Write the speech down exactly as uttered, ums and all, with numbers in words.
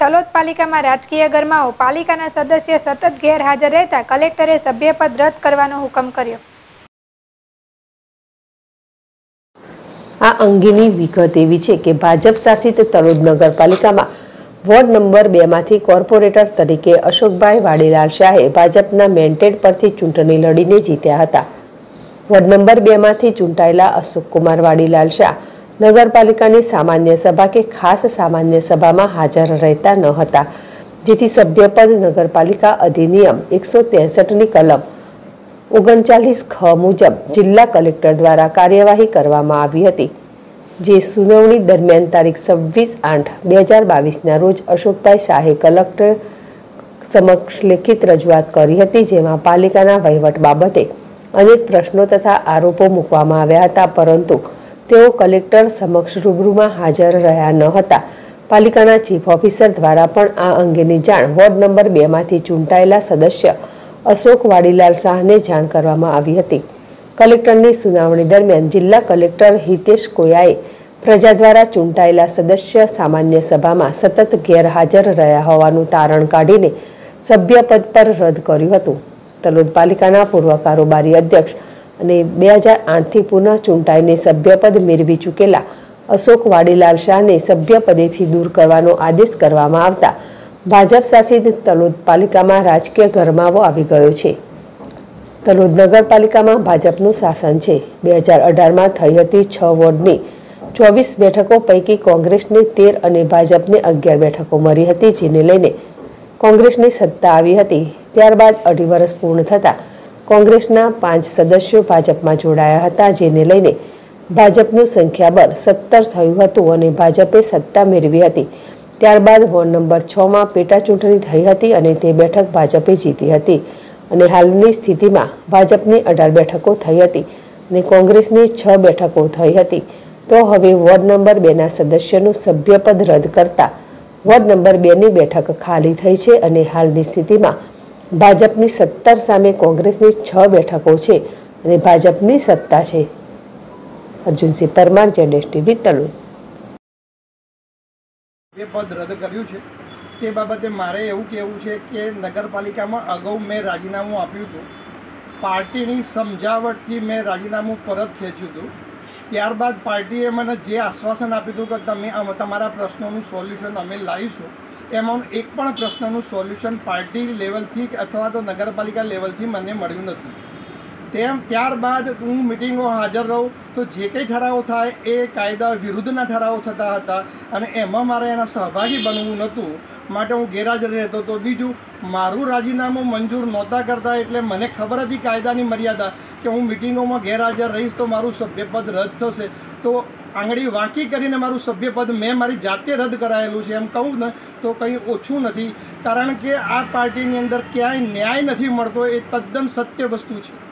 तलोद पालिका में राजकीय गरमाओ, पालिकाना सदस्य सतत गैरहाजर रहता कलेक्टरे सभ्यपद रद्द करवानो हुकम कर्यो। आ अंगेनी विगत एवी छे के भाजप शासित तलोद नगरपालिका में वोर्ड नंबर बे मांथी कोर्पोरेटर तरीके अशोकभाई वाडीलाल शाहे भाजपना मेन्टेड परथी चूंटणी लड़ीने जीत्या हता। वोर्ड नंबर बे मांथी चूंटायेला अशोक कुमार वाडीलाल शाह नगरपालिकानी सामान्य सभा के खास सामान्य सभा में हाजर रहता न हता, जेथी सभ्यपद नगरपालिका अधिनियम एक सौ तेसठ नी कलम ओगणचालीस ख मुजब जिला कलेक्टर द्वारा कार्यवाही करवामां आवी हती। जे सुनावणी दरमियान तारीख छब्बीस आठ दो हज़ार बाईस ना रोज अशोकभाई शाहे कलेक्टर समक्ष लिखित रजूआत करी हती, जेमां पालिकाना वहीवट बाबते अनेक प्रश्नों तथा आरोपों मूकवामां आव्या हता, परंतु तेओ कलेक्टर समक्ष रूबरू में हाजर रह्या न हता। पालिकाना चीफ ऑफिसर द्वारा पण आ अंगेनी जाण वोर्ड नंबर बे मांथी चूंटायेला सदस्य अशोक वाडीलाल शाहने जाण करवामां आवी हती। कलेक्टर ने सुनावणी दरमियान जिला कलेक्टर हितेश कोयाए प्रजा द्वारा चूंटायेला सदस्य सामान्य सभा में सतत गैरहाजर रह्या होवानुं तारण काढीने सभ्यपद पर रद्द कर्युं हतुं। तलोद पालिकाना पूर्व कारोबारी अध्यक्ष अने दो हज़ार आठ थी पुनः चूंटाईने सभ्यपद मेळवी चूकेला अशोक वाडीलाल शाहने सभ्यपदेथी दूर करवानो आदेश करवामां आवता भाजप शासित तलोद पालिका में राजकीय गरमावो आवी गयो छे। तलोद नगरपालिका में भाजपनु शासन है। दो हज़ार अठारह में थी हती छ वोर्डनी चौवीस बैठकों पैकी कांग्रेस ने तेर और भाजप ने अगियार बैठकों मळी हती, जेने लईने कांग्रेस ने सत्ता आई हती। त्यारबाद अढ़ी वर्ष पूर्ण थता कांग्रेसना पांच सदस्यों भाजप में जोड़ाया हता, जेने लईने भाजपनु संख्याबल सत्तर थयुं हतुं अने भाजपे सत्ता मेळवी हती। त्यारबाद वोर्ड नंबर छ में पेटाचूंटणी थई हती अने ते बैठक भाजपे जीती हती। हालनी स्थिति में भाजपनी अठार बैठकों थई हती ने कांग्रेसनी छ बैठकों थई हती। तो हवे वोर्ड नंबर बे ना सदस्यनु सभ्यपद रद्द करता वोर्ड नंबर बे नी बैठक खाली थई छे अने हालनी स्थिति में भाजपनी सत्तर सामे कांग्रेसनी छ बैठकों छे अने भाजपनी सत्ता छे। अर्जुनसिंह परमार, जेडेश टीवी, तलोद। सभ्यपद रद्द कर्युं छे ते बाबते मारे एवं कहूँ है कि नगरपालिका में अगाऊ मैं राजीनामु आप्युं हतुं, पार्टी समजावट थी मैं राजीनामु परत खेच्युं हतुं। त्यारबाद पार्टीए मने जे आश्वासन आप्युं हतुं कि तमे तमारा प्रश्नोनुं सोल्यूशन अमे लावीशुं, एमां एक पण प्रश्ननुं सोल्यूशन पार्टी लेवलथी अथवा तो नगरपालिका लेवलथी मने मळ्युं नथी। तेम त्यारबाद हूँ मीटिंगों हाजर रहूँ तो जे कई ठराव थाय ए कायदा विरुद्धना ठराव थता हता अने एमां मारे एना सहभागी बनवुं नहोतुं, माटे हूँ गैरहाजर रहतो। तो बीजू मारू राजीनामु मंजूर नहोता करता एटले मने खबर हती कायदानी मर्यादा कि हूँ मीटिंगों में गैरहाजर रहीश तो मारू सभ्यपद रद्द थशे। तो आंगड़ी वाँकी करीने मारू सभ्यपद मैं मारी जाते रद्द करायेलुं छे, एम कहूँ न तो कहीं ओछुं नथी, कारण के आ पार्टीनी अंदर क्यांय न्याय नथी मळतो। ए तद्दन सत्य वस्तु छे।